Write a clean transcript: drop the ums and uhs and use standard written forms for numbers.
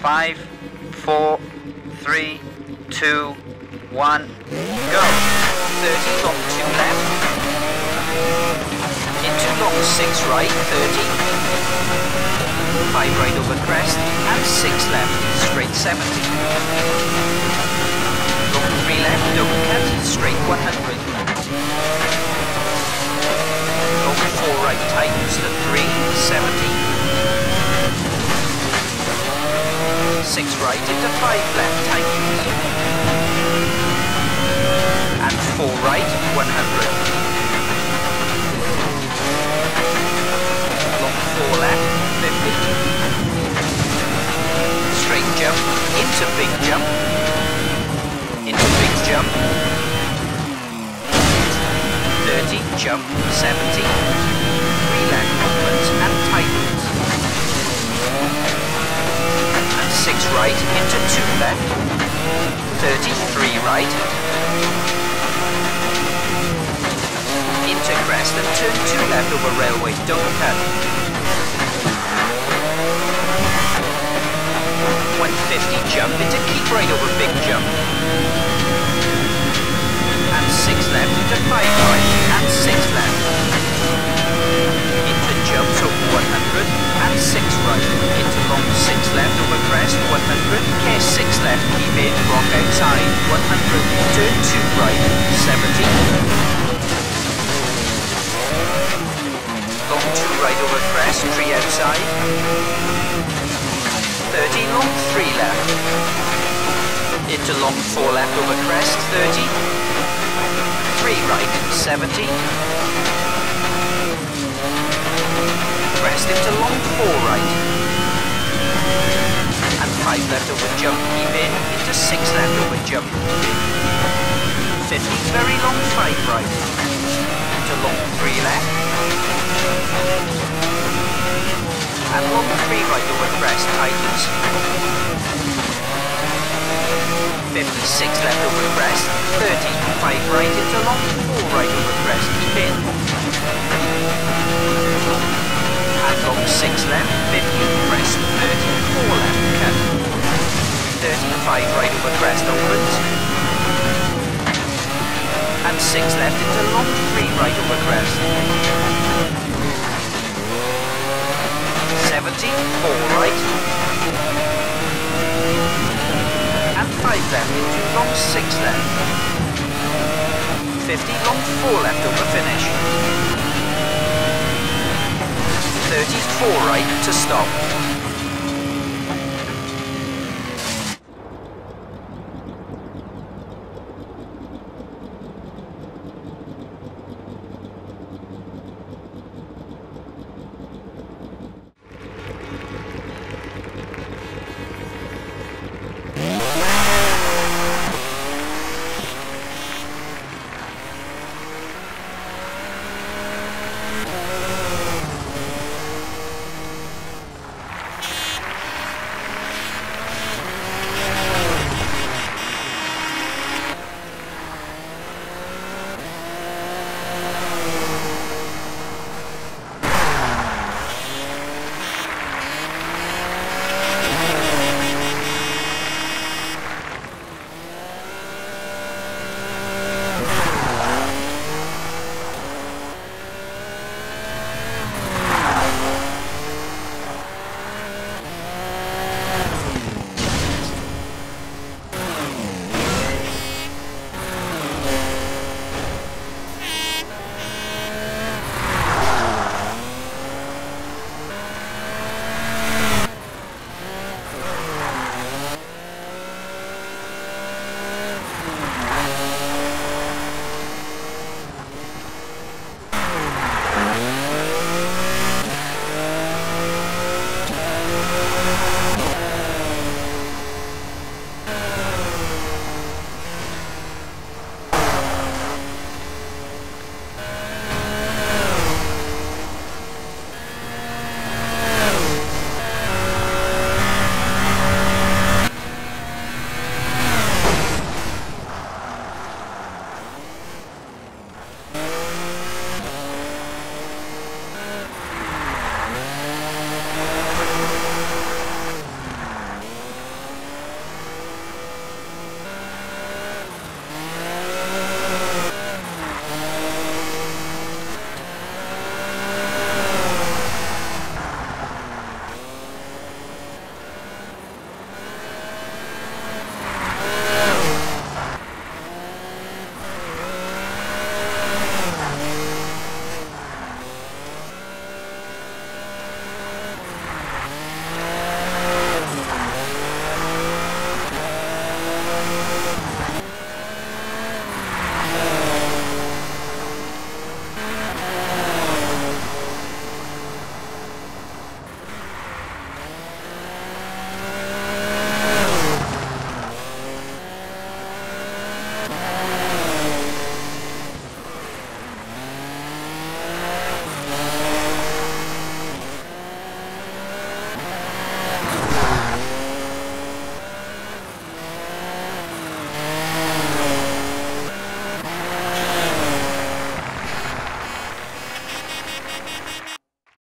5, 4, 3, 2, 1, go. 30 long, 2 left. Into long, 6 right, 30. 5 right over crest, and 6 left, straight 70. Long 3 left, double cut, straight 100. Long 4 right, tightens the 3, 70. 6 right into 5 left, tightens. And 4 right, 100. Long 4 left, 50. Straight jump, into big jump. Into big jump. 30, jump, 70. 3 left, movement and tightens. 6 right into 2 left, 33 right, into crest and turn 2 left over railway, double cut, 150 jump into keep right over big jump, and 6 left into 5 right, and 6 left, into jump to 100, and 6 right, into long 6 left over crest, 100, care 6 left, keep in, rock outside, 100, turn 2 right, 70. Long 2 right over crest, 3 outside, 30, long 3 left, into long 4 left over crest, 30, 3 right, 70. Crest into long 4 right, and 5 left over jump, keep in, into 6 left over jump, 50, very long 5 right, into long 3 left, and long 3 right over crest, tightens, 56 left over crest, 30, 5 right into long 4 right over crest, keep in. And long 6 left, 50, crest, 30, 4 left, cut. 35 right over crest, opens. And 6 left into long 3 right over crest. 70, 4 right. And 5 left into long 6 left. 50, long 4 left over finish. 34 right to stop.